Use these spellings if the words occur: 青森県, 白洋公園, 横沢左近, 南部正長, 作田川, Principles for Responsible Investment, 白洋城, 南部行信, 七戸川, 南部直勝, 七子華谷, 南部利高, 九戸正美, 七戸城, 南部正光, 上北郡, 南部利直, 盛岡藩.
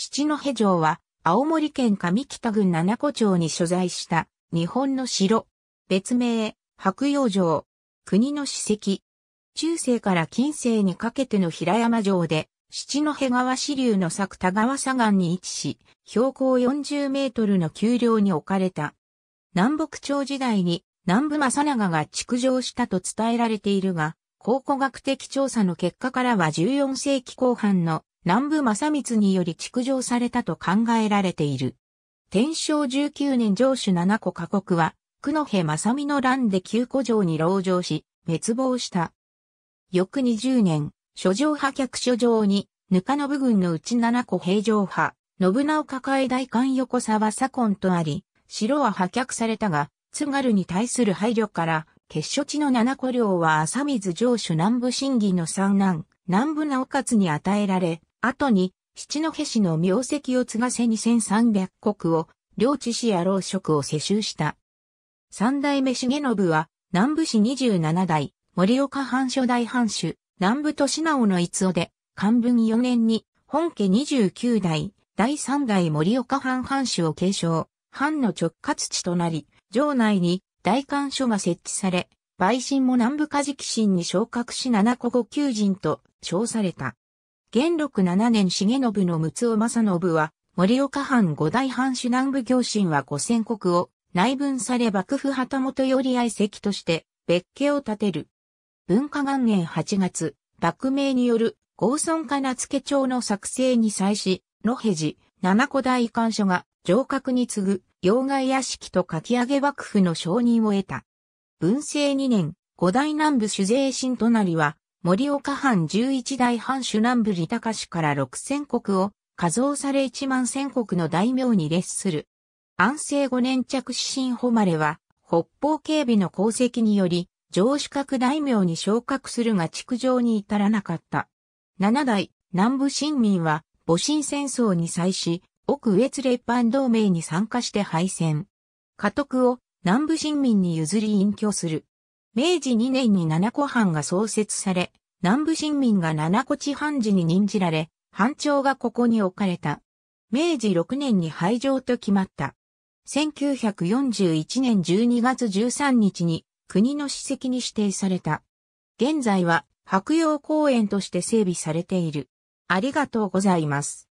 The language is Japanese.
七戸城は、青森県上北郡七子町に所在した、日本の城。別名、白洋城。国の史跡。中世から近世にかけての平山城で、七戸川支流の作田川左岸に位置し、標高40メートルの丘陵に置かれた。南北朝時代に南部正長が築城したと伝えられているが、考古学的調査の結果からは14世紀後半の南部正光により築城されたと考えられている。天正19年城主七子華谷は、九戸正美の乱で旧古城に籠城し、滅亡した。翌20年、諸城派客諸城に、額信軍のうち七子平城派、信岡海代官横沢左近とあり、城は破却されたが、津軽に対する配慮から、決所地の七子領は朝水城主南部真偽の三男、南部直勝に与えられ、後に、七戸氏の名跡を継がせ2300石を、領地氏や老職を世襲した。三代目重信は、南部氏27代、盛岡藩初代藩主。南部利直の逸男で、寛文4年に、本家29代、第3代盛岡藩藩主を継承、藩の直轄地となり、城内に代官所が設置され、陪臣も南部加治紀臣に昇格し七子御給人と称された。元禄7年重信の睦男正信は、盛岡藩5代藩主南部行信は5000石を内分され幕府旗本寄り愛席として別家を建てる。文化元年8月、幕命による郷村課名付帳の作成に際し、野辺寺、七子代官所が城郭に次ぐ要害屋敷と書き上げ幕府の承認を得た。文政2年、五代南部主税新隣は、盛岡藩11代藩主南部利高氏から6000石を、加増され1万1000石の大名に列する。安政5年着信誉は、北方警備の功績により、城主格大名に昇格するが築城に至らなかった。7代、南部臣民は、戊辰戦争に際し、奥羽越列藩同盟に参加して敗戦。家督を南部臣民に譲り隠居する。明治2年に七子藩が創設され、南部臣民が七子知藩事に任じられ、藩庁がここに置かれた。明治6年に廃城と決まった。1941年12月13日に、国の史跡に指定された。現在は白洋公園として整備されている。ありがとうございます。